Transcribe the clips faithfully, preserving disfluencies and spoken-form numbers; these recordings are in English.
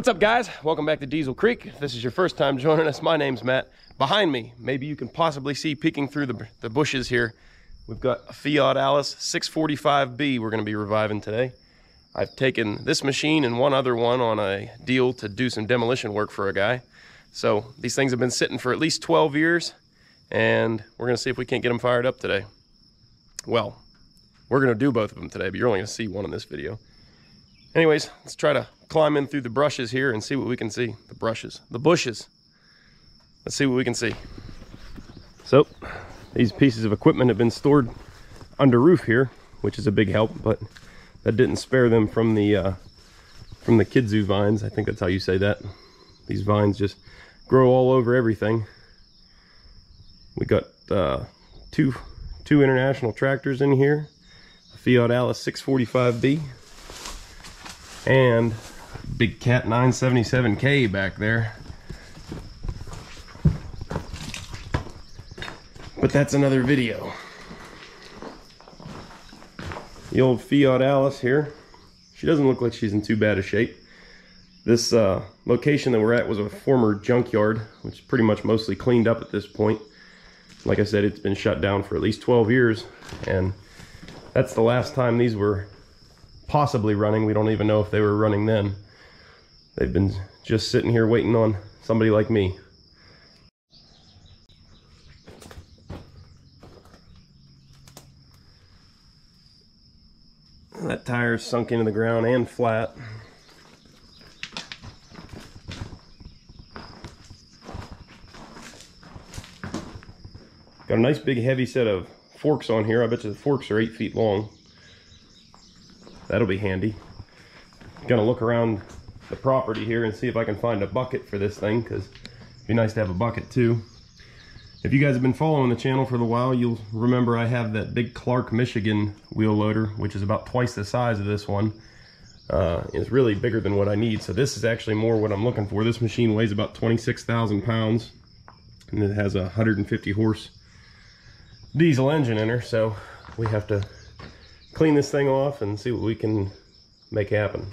What's up, guys? Welcome back to Diesel Creek. If this is your first time joining us, my name's Matt. Behind me, maybe you can possibly see peeking through the, the bushes here, we've got a Fiat Allis six forty-five B we're going to be reviving today. I've taken this machine and one other one on a deal to do some demolition work for a guy. So these things have been sitting for at least twelve years, and we're going to see if we can't get them fired up today. Well, we're going to do both of them today, but you're only going to see one in this video. Anyways, let's try to climb in through the brushes here and see what we can see. The brushes, the bushes. Let's see what we can see. So these pieces of equipment have been stored under roof here, which is a big help, but that didn't spare them from the uh, from the kudzu vines. I think that's how you say that. These vines just grow all over everything. We got uh, two two International tractors in here, a Fiat Allis six forty-five B. And Big Cat nine seventy-seven K back there. But that's another video. The old Fiat Allis here. She doesn't look like she's in too bad a shape. This uh, location that we're at was a former junkyard, which is pretty much mostly cleaned up at this point. Like I said, it's been shut down for at least twelve years, and that's the last time these were possibly running. We don't even know if they were running then. They've been just sitting here waiting on somebody like me. That tire's sunk into the ground and flat. Got a nice big heavy set of forks on here. I bet you the forks are eight feet long. That'll be handy. Gonna look around the property here and see if I can find a bucket for this thing, because it'd be nice to have a bucket too. If you guys have been following the channel for a while, you'll remember I have that big Clark Michigan wheel loader, which is about twice the size of this one. Uh, it's really bigger than what I need, so this is actually more what I'm looking for. This machine weighs about twenty-six thousand pounds, and it has a one hundred fifty horse diesel engine in her, so we have to clean this thing off and see what we can make happen.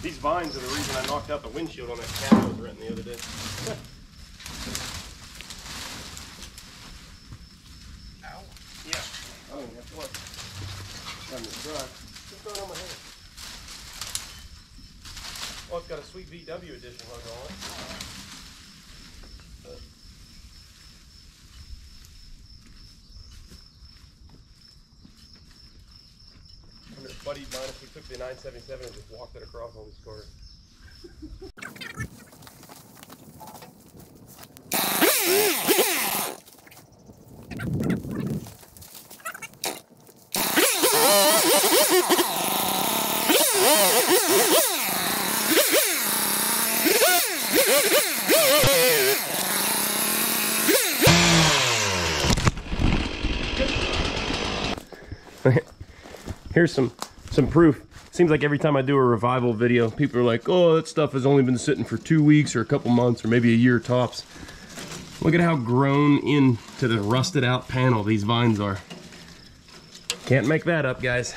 These vines are the reason I knocked out the windshield on that cat I was renting the other day. Ow. Yeah. I don't even have to look. Time to dry. Just throw it on my hand. Oh, it's got a sweet V W edition logo on it. Uh, Buddy, minus we took the nine seventy-seven and just walked it across all these cars. Here's some Some proof. Seems like every time I do a revival video, people are like, oh, that stuff has only been sitting for two weeks or a couple months or maybe a year tops. Look at how grown into the rusted out panel these vines are. Can't make that up, guys.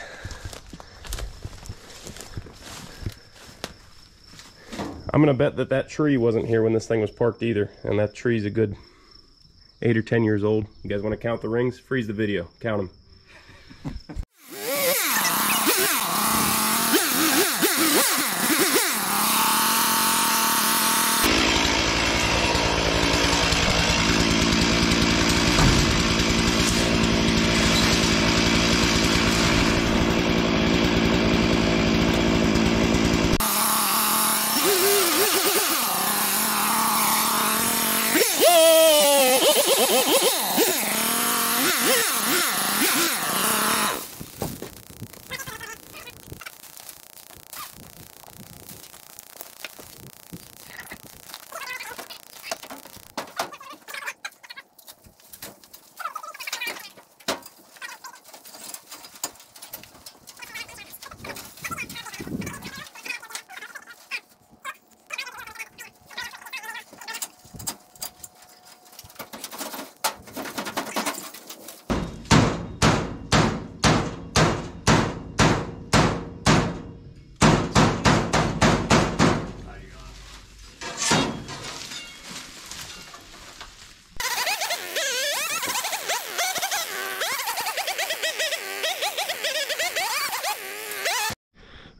I'm gonna bet that that tree wasn't here when this thing was parked either, and that tree's a good eight or ten years old. You guys want to count the rings? Freeze the video, count them.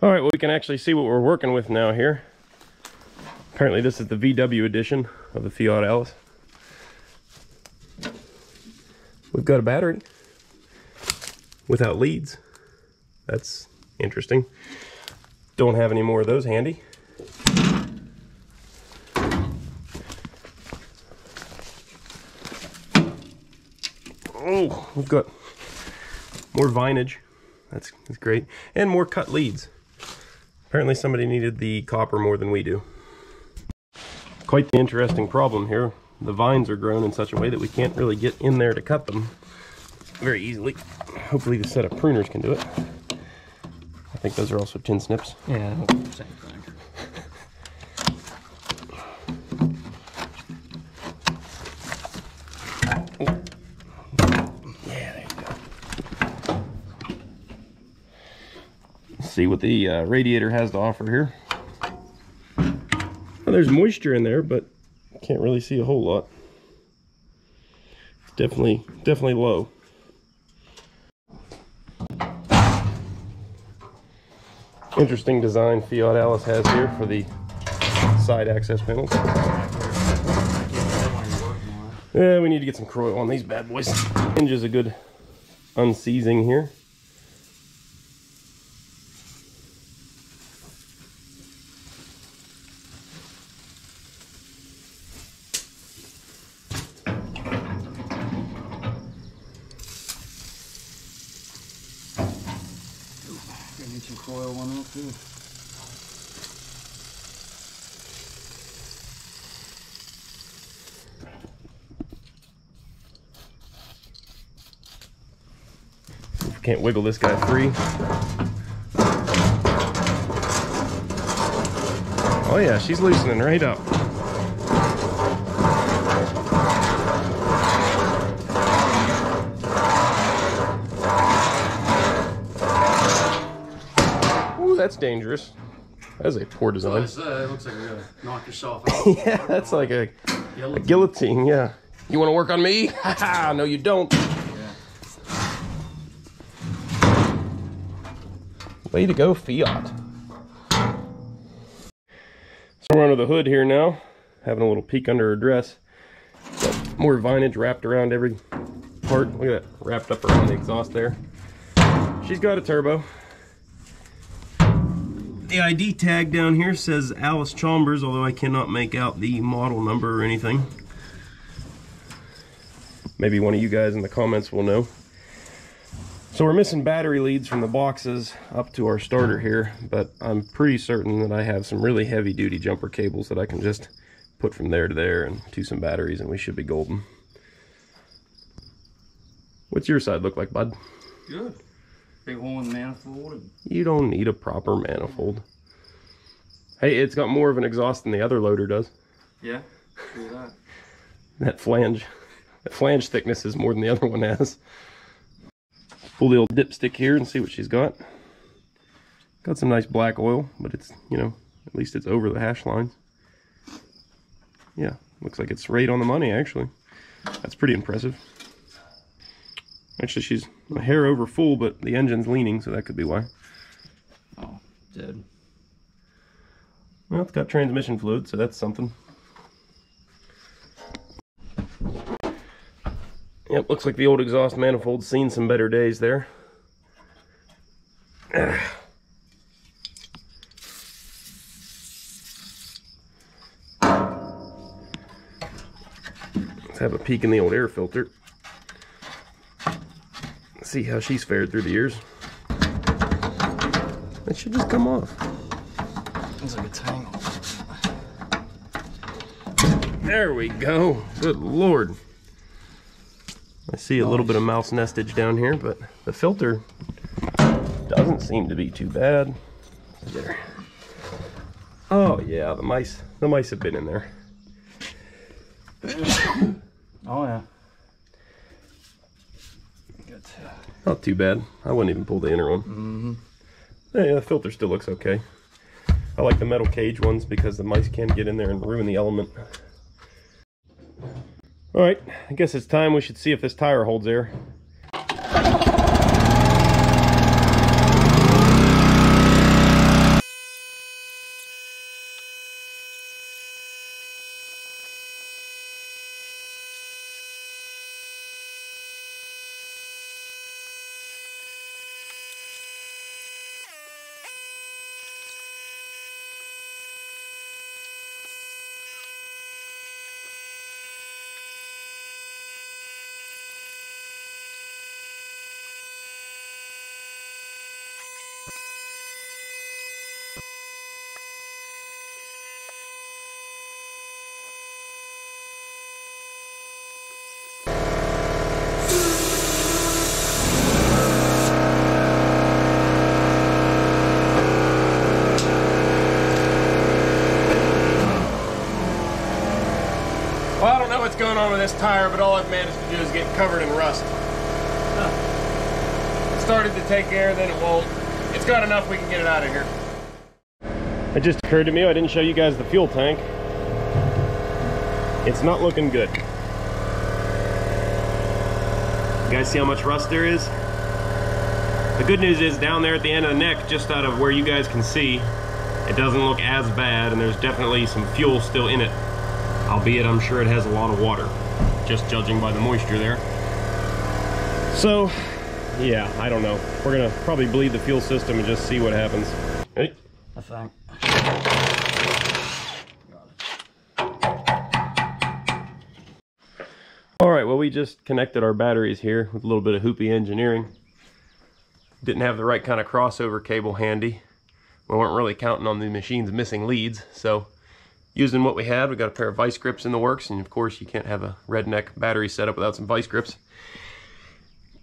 All right, well, we can actually see what we're working with now here. Apparently this is the V W edition of the Fiat Allis. We've got a battery without leads. That's interesting. Don't have any more of those handy. Oh, we've got more vinage. That's, that's great. And more cut leads. Apparently somebody needed the copper more than we do. Quite the interesting problem here. The vines are grown in such a way that we can't really get in there to cut them very easily. Hopefully the set of pruners can do it. I think those are also tin snips. Yeah, same thing. See what the uh, radiator has to offer here. Well, there's moisture in there, but can't really see a whole lot. It's definitely, definitely low. Interesting design Fiat Allis has here for the side access panels. Yeah, we need to get some Kroil on these bad boys. Hinge is a good unseizing here. Kroil one up too. Can't wiggle this guy free. Oh yeah, she's loosening right up. That's dangerous. That is a poor design. It looks like you're gonna knock yourself out. Yeah, that's like a guillotine. a guillotine. Yeah. You want to work on me? Haha, no, you don't. Yeah. Way to go, Fiat. So we're under the hood here now, having a little peek under her dress. Got more vintage wrapped around every part. Look at that, wrapped up around the exhaust there. She's got a turbo. The I D tag down here says Allis Chalmers, although I cannot make out the model number or anything. Maybe one of you guys in the comments will know. So we're missing battery leads from the boxes up to our starter here, but I'm pretty certain that I have some really heavy duty jumper cables that I can just put from there to there and to some batteries, and we should be golden. What's your side look like, bud? Good. Big one with manifold. You don't need a proper manifold. Hey, it's got more of an exhaust than the other loader does. Yeah, do that. That flange, that flange thickness is more than the other one has. Pull the old dipstick here and see what she's got. Got some nice black oil, but it's, you know, at least it's over the hash lines. Yeah, looks like it's right on the money actually. That's pretty impressive. Actually, she's a hair over full, but the engine's leaning, so that could be why. Oh, dead. Well, it's got transmission fluid, so that's something. Yep, looks like the old exhaust manifold's seen some better days there. Let's have a peek in the old air filter. See how she's fared through the years. It should just come off. It's like a tangle. There we go. Good Lord. I see a little bit of mouse nestage down here, but the filter doesn't seem to be too bad. There. Oh yeah, the mice. The mice have been in there. Oh yeah. Not too bad. I wouldn't even pull the inner one. Mm-hmm. Yeah, the filter still looks okay. I like the metal cage ones because the mice can get in there and ruin the element. All right, I guess it's time we should see if this tire holds air. going on with this tire, but all I've managed to do is get covered in rust. Huh. It started to take air, then it won't. It's got enough, we can get it out of here. It just occurred to me, I didn't show you guys the fuel tank. It's not looking good. You guys see how much rust there is? The good news is down there at the end of the neck, just out of where you guys can see, it doesn't look as bad, and there's definitely some fuel still in it. Albeit, I'm sure it has a lot of water, just judging by the moisture there. So, yeah, I don't know. We're gonna probably bleed the fuel system and just see what happens. Ready? I think. All right, well, we just connected our batteries here with a little bit of hoopy engineering. Didn't have the right kind of crossover cable handy. We weren't really counting on the machine's missing leads, so using what we had, we got a pair of vice grips in the works, and of course you can't have a redneck battery setup without some vice grips.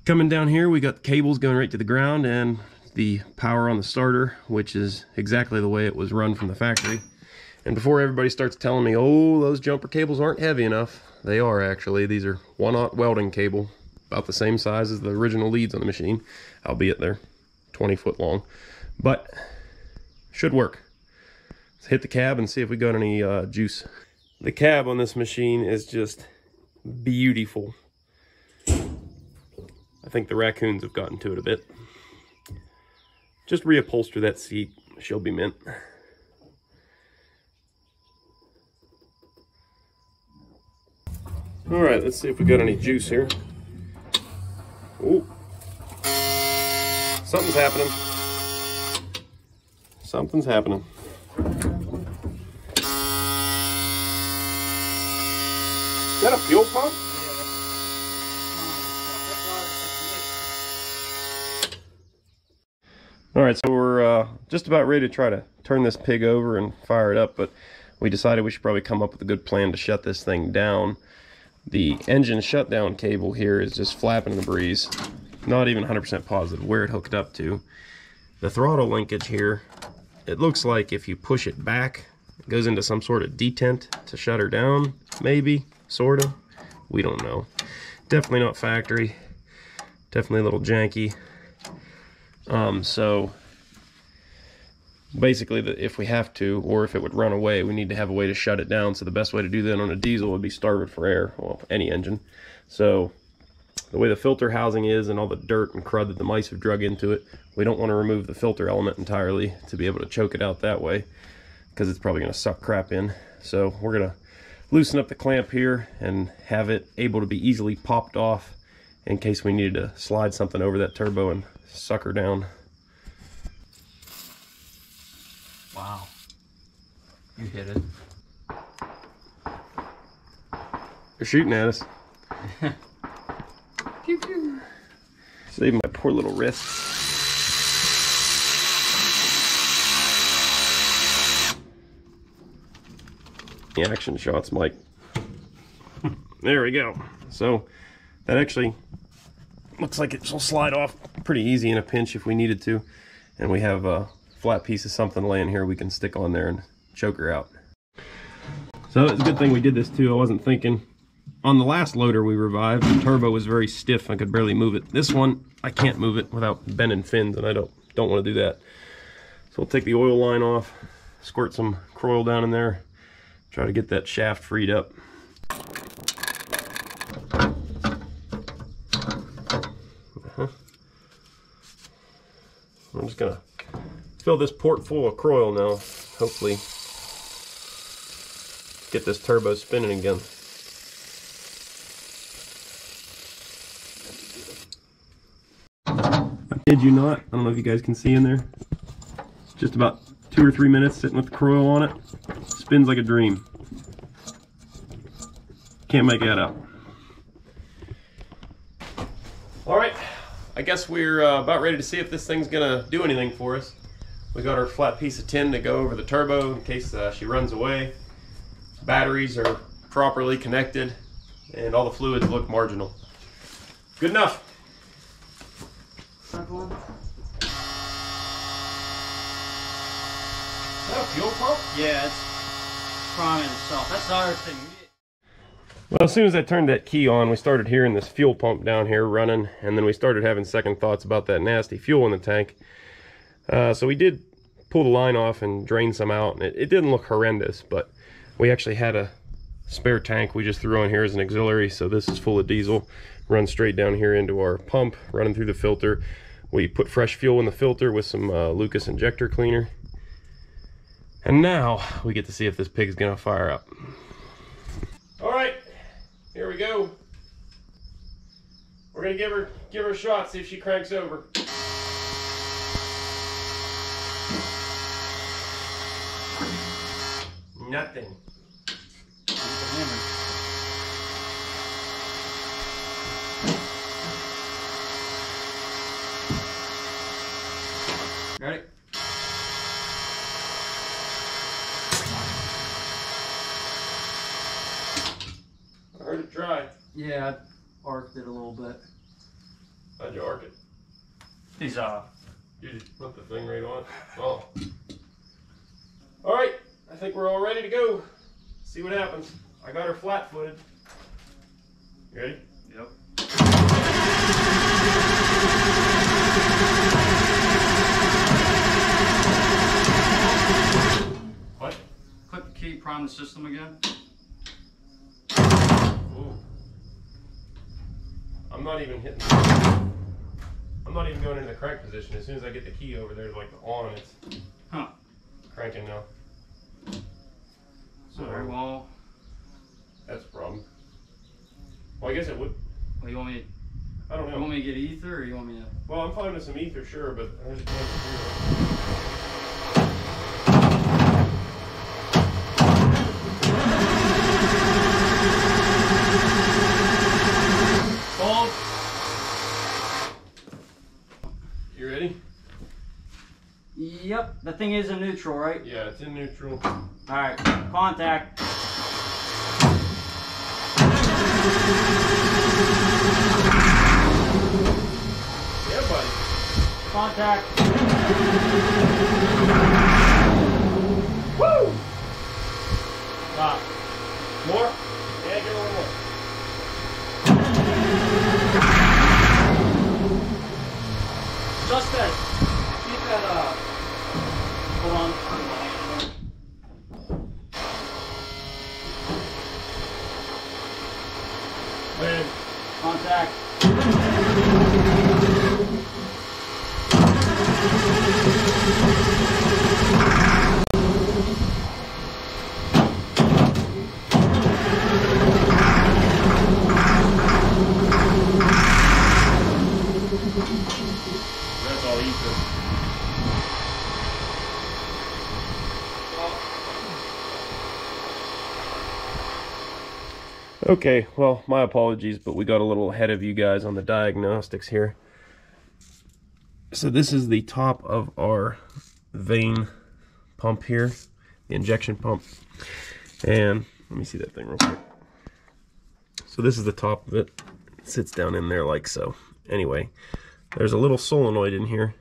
Coming down here, we got the cables going right to the ground and the power on the starter, which is exactly the way it was run from the factory. And before everybody starts telling me, oh, those jumper cables aren't heavy enough, they are actually. These are one aught welding cable, about the same size as the original leads on the machine, albeit they're twenty foot long, but should work. Let's hit the cab and see if we got any uh, juice. The cab on this machine is just beautiful. I think the raccoons have gotten to it a bit. Just reupholster that seat, she'll be mint. All right, let's see if we got any juice here. Ooh, something's happening. Something's happening. Is that a fuel pump? All right, so we're uh, just about ready to try to turn this pig over and fire it up, but we decided we should probably come up with a good plan to shut this thing down. The engine shutdown cable here is just flapping in the breeze. Not even one hundred percent positive where it hooked up to. The throttle linkage here, it looks like if you push it back, it goes into some sort of detent to shut her down, maybe, sort of. We don't know. Definitely not factory. Definitely a little janky. Um, so basically, the, if we have to, or if it would run away, we need to have a way to shut it down. So the best way to do that on a diesel would be starboard for air, well, any engine. So the way the filter housing is and all the dirt and crud that the mice have drug into it, we don't want to remove the filter element entirely to be able to choke it out that way, because it's probably going to suck crap in. So we're going to loosen up the clamp here and have it able to be easily popped off in case we needed to slide something over that turbo and suck her down. Wow. You hit it. They're shooting at us. Pew, pew. Save my poor little wrist. The action shots, Mike. There we go. So that actually looks like it will slide off pretty easy in a pinch if we needed to. And we have a flat piece of something laying here we can stick on there and choke her out. So it's a good thing we did this too. I wasn't thinking. On the last loader we revived, the turbo was very stiff. I could barely move it. This one, I can't move it without bending fins, and I don't, don't want to do that. So we'll take the oil line off, squirt some Kroil down in there, try to get that shaft freed up. I'm just gonna fill this port full of Kroil now, hopefully get this turbo spinning again. I kid you not, I don't know if you guys can see in there, it's just about two or three minutes sitting with the Kroil on it, it spins like a dream. Can't make that up. Alright, I guess we're uh, about ready to see if this thing's gonna do anything for us. We got our flat piece of tin to go over the turbo in case uh, she runs away. Batteries are properly connected and all the fluids look marginal. Good enough. Is that a fuel pump? Yeah, it's priming itself. That's the other thing. Well, as soon as I turned that key on, we started hearing this fuel pump down here running, and then we started having second thoughts about that nasty fuel in the tank. Uh, so we did pull the line off and drain some out, and it, it didn't look horrendous, but we actually had a spare tank we just threw on here as an auxiliary, so this is full of diesel. Runs straight down here into our pump, running through the filter. We put fresh fuel in the filter with some uh, Lucas injector cleaner. And now we get to see if this pig's gonna fire up. All right, here we go. We're gonna give her give her a shot, see if she cranks over. Nothing. Ready? I heard it dry. Yeah, I arced it a little bit. How'd you arc it? He's uh. You just put the thing right on. Oh. All right. I think we're all ready to go. See what happens. I got her flat-footed. You ready? Yep. What? Click the key, prime the system again. Ooh. I'm not even hitting. I'm not even going into the crank position. As soon as I get the key over there, like the on, it's huh. cranking now. Sorry, well, that's a problem. Well, I guess it would. Well, you want me? I don't know. You want me to get ether, or you want me to? Well, I'm finding some ether, sure, but I just want to do it. You ready? Yep. The thing is in neutral, right? Yeah, it's in neutral. All right, contact. Yeah, buddy. Contact. Woo! Stop. More? Yeah, give it one more. Just that. Keep that, uh, hold on. Win. Contact. That's all ether. Okay, well, my apologies, but we got a little ahead of you guys on the diagnostics here. So this is the top of our vein pump here, the injection pump. And let me see that thing real quick. So this is the top of it. It sits down in there like so. Anyway, there's a little solenoid in here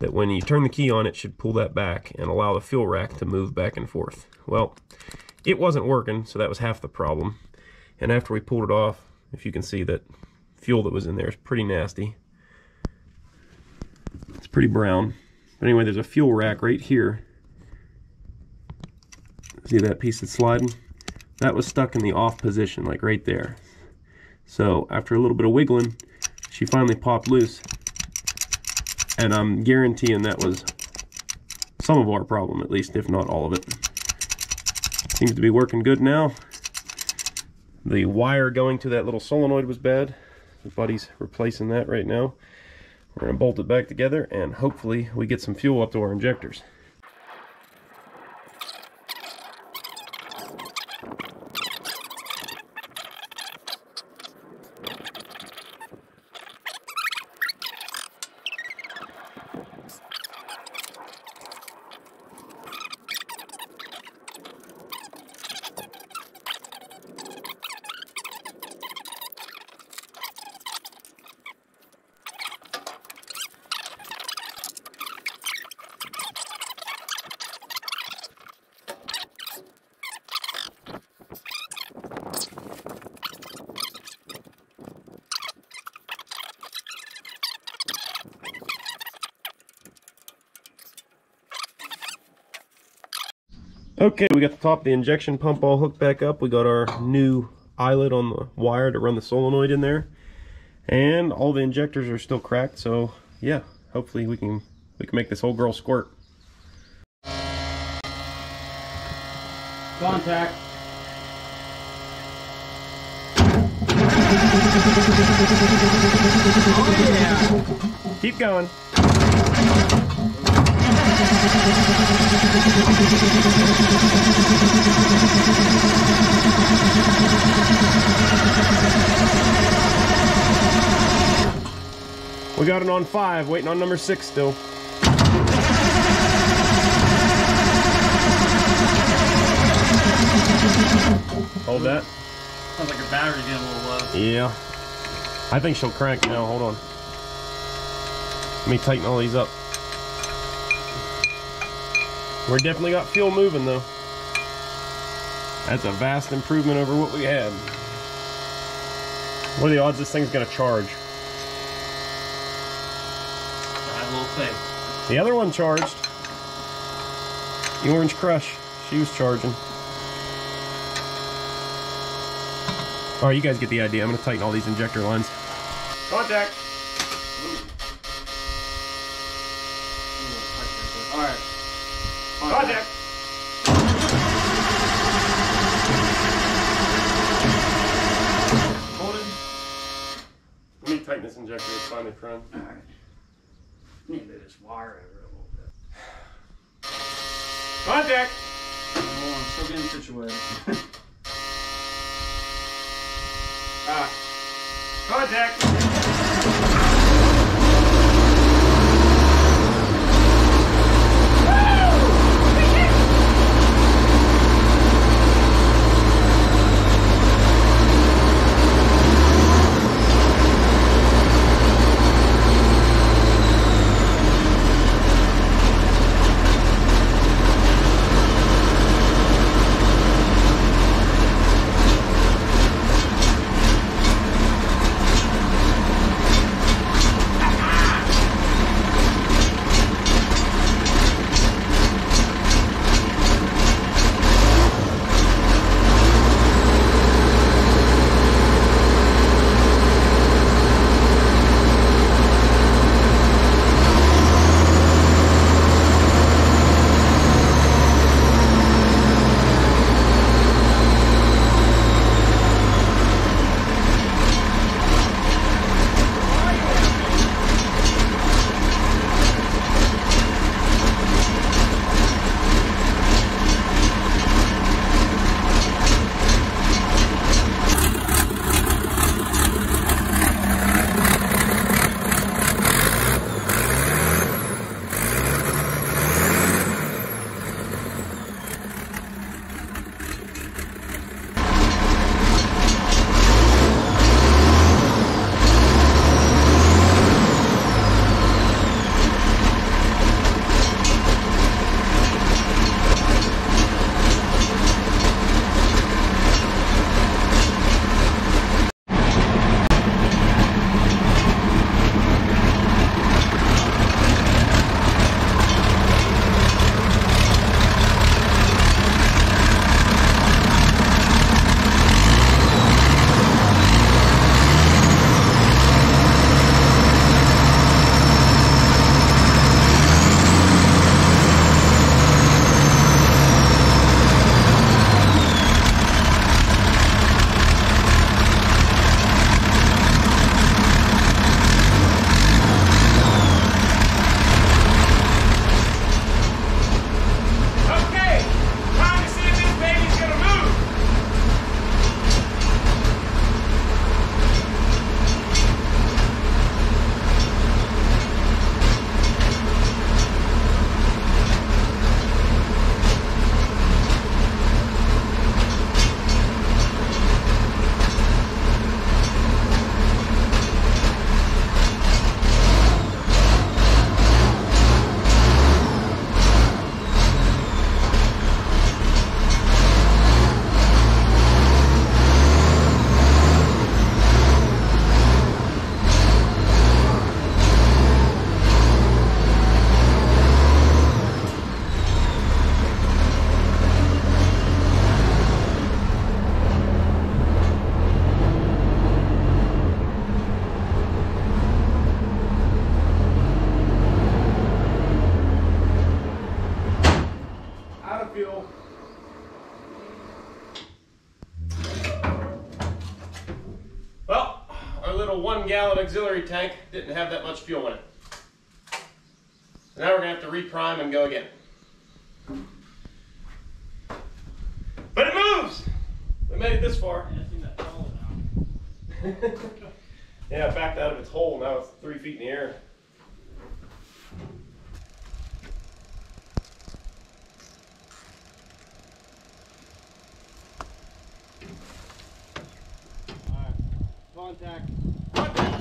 that when you turn the key on, it should pull that back and allow the fuel rack to move back and forth. Well, it wasn't working, so that was half the problem. And after we pulled it off, if you can see, that fuel that was in there is pretty nasty. It's pretty brown. But anyway, there's a fuel rack right here. See that piece that's sliding? That was stuck in the off position, like right there. So after a little bit of wiggling, she finally popped loose. And I'm guaranteeing that was some of our problem, at least, if not all of it. Seems to be working good now. The wire going to that little solenoid was bad. The buddy's replacing that right now. We're gonna bolt it back together and hopefully we get some fuel up to our injectors. Okay, we got the top of the injection pump all hooked back up. We got our new eyelet on the wire to run the solenoid in there, and all the injectors are still cracked. So yeah, hopefully we can we can make this whole girl squirt. Contact. Oh, yeah. Keep going. We got it on five, waiting on number six still. Hold that. Sounds like your battery's getting a little low. Yeah. I think she'll crank now. Hold on. Let me tighten all these up. We're definitely got fuel moving though. That's a vast improvement over what we had. What are the odds this thing's gonna charge? That little thing. The other one charged. The Orange Crush. She was charging. Alright, you guys get the idea. I'm gonna tighten all these injector lines. Contact! Alright. Contact! Hold it. Let me tighten this injector. It's finally prone. Alright. Need to just wire over it a little bit. Contact! Hold on, I'm still getting situated. Uh, contact! one gallon auxiliary tank didn't have that much fuel in it. So now we're going to have to reprime and go again. But it moves! We made it this far. Yeah, I've seen that hole now. Yeah, it backed out of its hole. Now it's three feet in the air. Contact. Contact.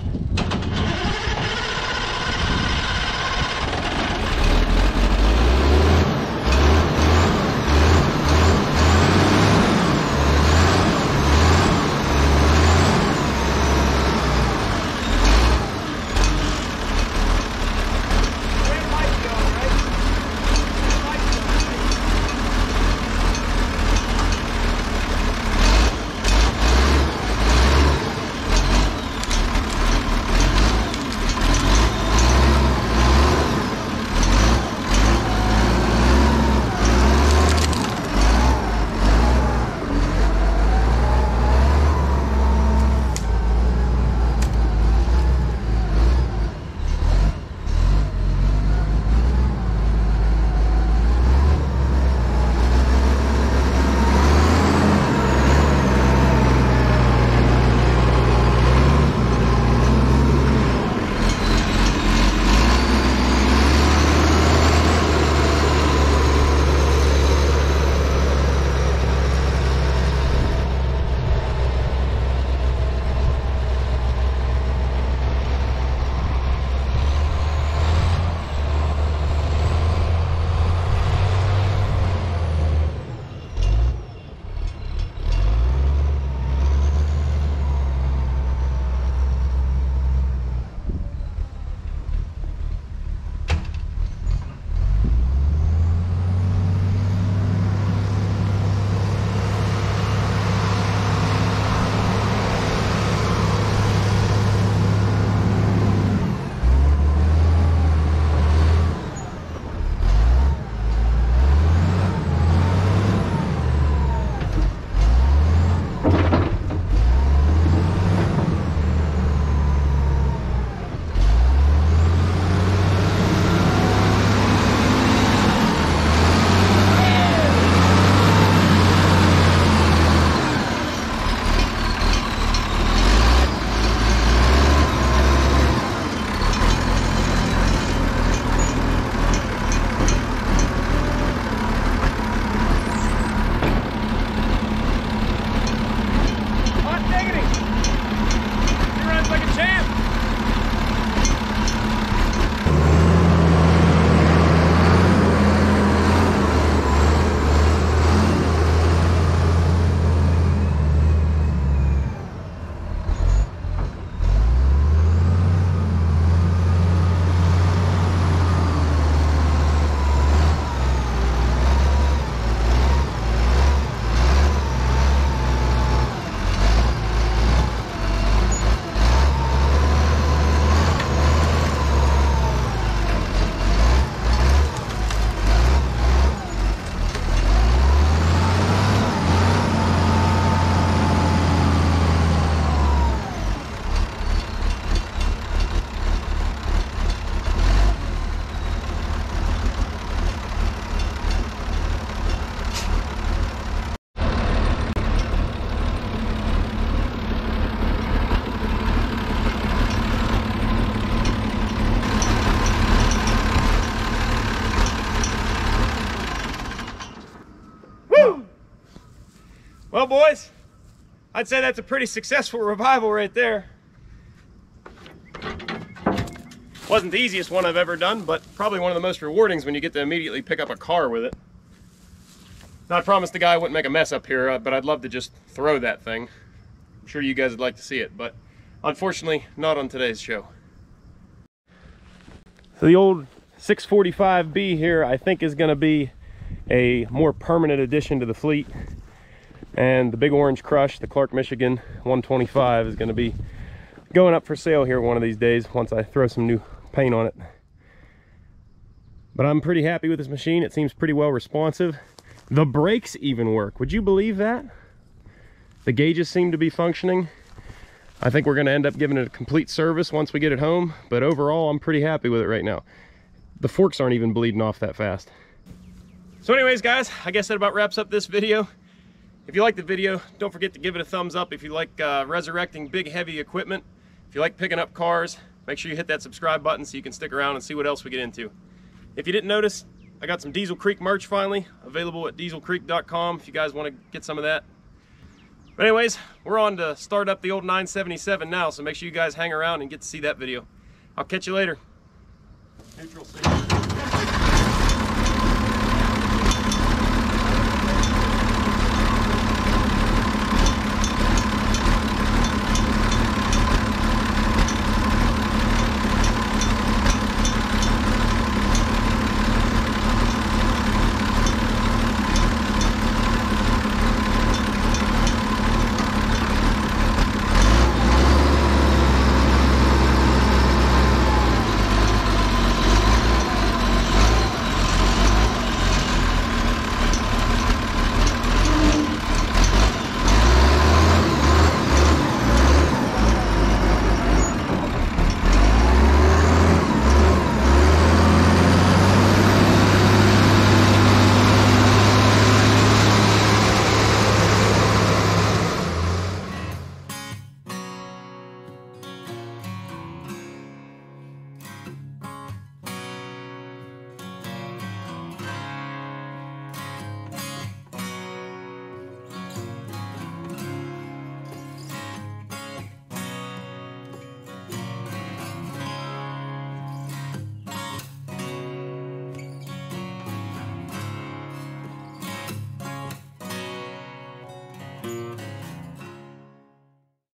Well, boys, I'd say that's a pretty successful revival right there. Wasn't the easiest one I've ever done, but probably one of the most rewarding when you get to immediately pick up a car with it. Now, I promised the guy I wouldn't make a mess up here, but I'd love to just throw that thing. I'm sure you guys would like to see it, but unfortunately, not on today's show. So the old six forty-five B here, I think, is going to be a more permanent addition to the fleet. And the Big Orange Crush, the Clark Michigan one twenty-five, is going to be going up for sale here one of these days once I throw some new paint on it. But I'm pretty happy with this machine. It seems pretty well responsive. The brakes even work. Would you believe that? The gauges seem to be functioning. I think we're going to end up giving it a complete service once we get it home, but overall I'm pretty happy with it right now. The forks aren't even bleeding off that fast. So anyways guys, I guess that about wraps up this video. If you like the video, don't forget to give it a thumbs up. If you like uh, resurrecting big heavy equipment, if you like picking up cars, make sure you hit that subscribe button so you can stick around and see what else we get into. If you didn't notice, I got some Diesel Creek merch finally, available at diesel creek dot com if you guys want to get some of that. But anyways, we're on to start up the old nine seventy-seven now, so make sure you guys hang around and get to see that video. I'll catch you later. Neutral seat.